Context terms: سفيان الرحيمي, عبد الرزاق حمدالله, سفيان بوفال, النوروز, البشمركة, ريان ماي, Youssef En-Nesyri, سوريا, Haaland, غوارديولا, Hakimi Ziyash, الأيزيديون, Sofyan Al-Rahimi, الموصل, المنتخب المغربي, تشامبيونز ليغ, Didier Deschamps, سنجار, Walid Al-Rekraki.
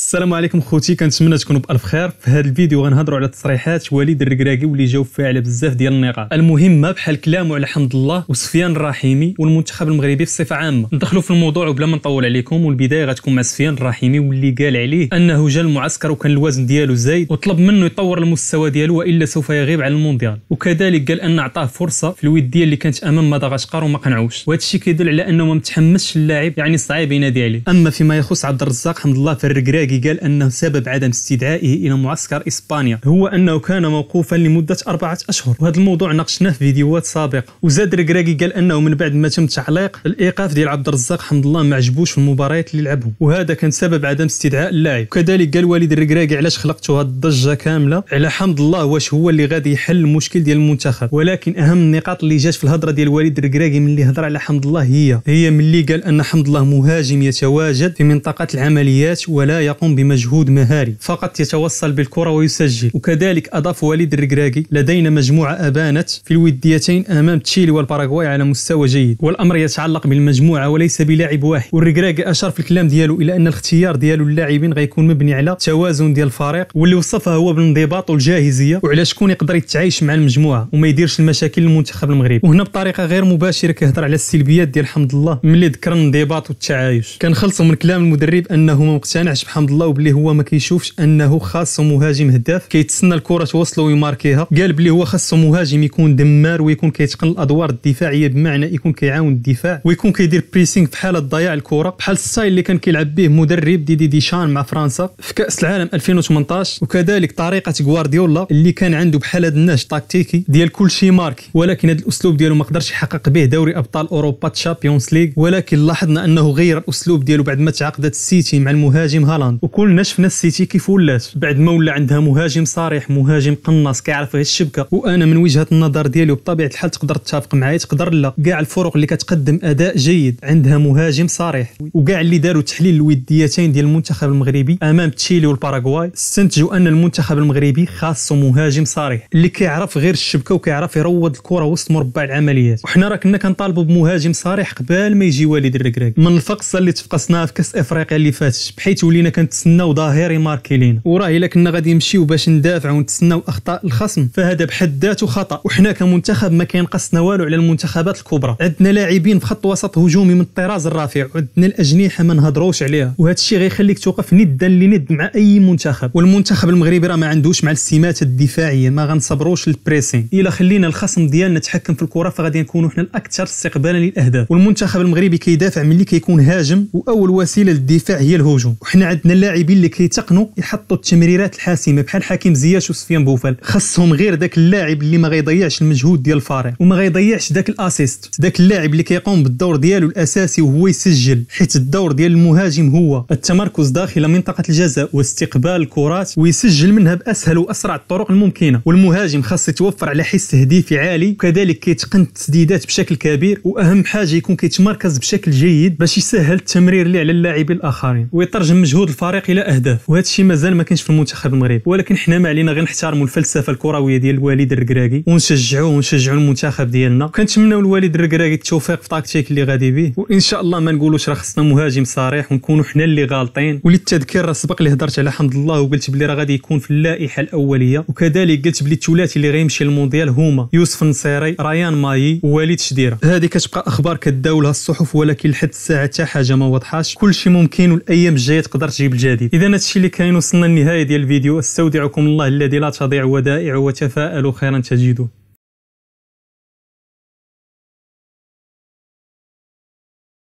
السلام عليكم خوتي، كنتمنى تكونوا بالف خير. في هذا الفيديو غنهضروا على تصريحات وليد الركراكي واللي جاوب فيها على بزاف ديال النقاط المهمه بحال كلامه على حمدالله وسفيان الرحيمي والمنتخب المغربي بصفه عامه. ندخلوا في الموضوع وبلا ما نطول عليكم، والبدايه غتكون مع سفيان الرحيمي واللي قال عليه انه جا المعسكر وكان الوزن ديالو زايد وطلب منه يطور المستوى ديالو والا سوف يغيب على المونديال، وكذلك قال ان عطاه فرصه في الوديه اللي كانت امام مدغشقر وما قنعوش، وهذا الشيء كيدل على انه ما متحمسش اللاعب، يعني صعيب ينادي عليه. اما فيما يخص عبدالرزاق حمدالله فالركراكي قال أنه سبب عدم استدعائه إلى معسكر إسبانيا هو أنه كان موقوفا لمدة 4 أشهر، وهذا الموضوع ناقشناه في فيديوهات سابقة. وزاد الركراكي قال أنه من بعد ما تم تعليق الإيقاف ديال عبدالرزاق حمدالله ما عجبوش في المباريات اللي لعبهم، وهذا كان سبب عدم استدعاء اللاعب. وكذلك قال وليد الركراكي علاش خلقتوا هذه الضجة كاملة على حمدالله، واش هو اللي غادي يحل المشكل ديال المنتخب؟ ولكن أهم النقاط اللي جات في الهضرة ديال وليد الركراكي من اللي هضر على حمدالله هي ملي قال أن حمدالله مهاجم يتواجد في منطقة العمليات ولا يقوم بمجهود مهاري، فقط يتوصل بالكرة ويسجل. وكذلك أضاف وليد الركراكي لدينا مجموعة أبانت في الوديتين أمام تشيلي والباراغواي على مستوى جيد، والأمر يتعلق بالمجموعة وليس بلاعب واحد. والركراكي أشار في الكلام ديالو إلى أن الاختيار ديالو اللاعبين غيكون مبني على توازن ديال الفريق، واللي وصفها هو بالانضباط والجاهزية وعلى شكون يقدر يتعايش مع المجموعة وما يديرش المشاكل للمنتخب المغربي. وهنا بطريقة غير مباشرة كيهضر على السلبيات ديال حمدالله ملي ذكر الانضباط والتعايش. كنخلصوا من كلام المدرب أنه ما مقتنعش حمدالله وبلي هو ما كيشوفش انه خاصو مهاجم هداف كيتسنى الكره توصلو ويماركيها، قال بلي هو خاصو مهاجم يكون دمار ويكون كيتقن الادوار الدفاعيه، بمعنى يكون كيعاون الدفاع ويكون كيدير بريسينغ في حاله ضياع الكره، بحال الستايل اللي كان كيلعب به مدرب ديدي ديشان مع فرنسا في كاس العالم 2018. وكذلك طريقه غوارديولا اللي كان عنده بحال هذا النهج تكتيكي ديال كلشي ماركي، ولكن هذا الاسلوب ديالو ما قدرش يحقق به دوري ابطال اوروبا تشامبيونز ليغ. ولكن لاحظنا انه غير الاسلوب ديالو بعد ما تعاقدت السيتي مع المهاجم هالاند، وكلنا شفنا السيتي كيف ولات بعد ما ولا عندها مهاجم صريح، مهاجم قناص كيعرف غير الشبكه. وانا من وجهه النظر ديالي وبطبيعه الحال تقدر تتفق معايا تقدر لا، كاع الفرق اللي كتقدم اداء جيد عندها مهاجم صريح، وكاع اللي داروا تحليل الوديتين ديال المنتخب المغربي امام تشيلي والباراغواي استنتجوا ان المنتخب المغربي خاصو مهاجم صريح اللي كيعرف غير الشبكه وكيعرف يروض الكره وسط مربع العمليات. وحنا راه كنا كنطالبوا بمهاجم صريح قبل ما يجي وليد الركراكي من الفقصه اللي تفقصناها في كاس افريقيا اللي فاتت، بحيث ولينا كنتسناو ظاهر يماركي لينا، وراه الا كنا غادي نمشيو باش ندافعوا ونتسناو اخطاء الخصم فهذا بحد ذاته خطا. وحنا كمنتخب ما كينقصنا والو على المنتخبات الكبرى، عندنا لاعبين في خط وسط هجومي من الطراز الرفيع، وعندنا الاجنحه ما نهضروش عليها، وهذا الشيء غيخليك توقف ندا لند مع اي منتخب. والمنتخب المغربي راه ما عندوش مع السمات الدفاعيه، ما غنصبروش للبريسين، الا خلينا الخصم ديالنا يتحكم في الكره فغادي نكونوا حنا الاكثر استقبالا للاهداف. والمنتخب المغربي كيدافع ملي كيكون هاجم، واول وسيله للدفاع هي الهجوم. وحنا عندنا اللاعبين اللي كيتقنوا يحطوا التمريرات الحاسمه بحال حكيم زياش وسفيان بوفال، خاصهم غير داك اللاعب اللي ما غيضيعش المجهود ديال الفريق وما غيضيعش داك الاسيست، داك اللاعب اللي كيقوم بالدور ديالو الاساسي وهو يسجل، حيت الدور ديال المهاجم هو التمركز داخل منطقه الجزاء واستقبال الكرات ويسجل منها باسهل واسرع الطرق الممكنه. والمهاجم خاص يتوفر على حس تهديفي عالي، وكذلك كيتقن التسديدات بشكل كبير، واهم حاجه يكون كيتمركز بشكل جيد باش يسهل التمرير اللي على اللاعبين الاخرين ويترجم مجهود الفريق الى اهداف. وهذا الشيء مازال ما كانش في المنتخب المغربي، ولكن حنا ما علينا غير نحترموا الفلسفه الكرويه ديال وليد الركراكي ونشجعوه ونشجعوا المنتخب ديالنا. كنتمناو لوليد الركراكي التوفيق في التكتيك اللي غادي به، وان شاء الله ما نقولوش راه خصنا مهاجم صريح ونكونوا حنا اللي غالطين. وللتذكير راه سبق اللي هضرت على حمدالله وقلت بلي راه غادي يكون في اللائحه الاوليه، وكذلك قلت بلي الثلاثي اللي غيمشي للمونديال هما يوسف النصيري، ريان ماي، ووليد شديره. هذه كتبقى اخبار كتداولها الصحف، ولكن لحد الساعه حتى حاجه ما واضحاش، كلشي ممكن والايام الجايه تقدر تجيب الجديد. اذا هادشي اللي كاين، وصلنا للنهايه ديال الفيديو. استودعكم الله الذي لا تضيع ودائعه وتفاءلوا خيرا تجدوه.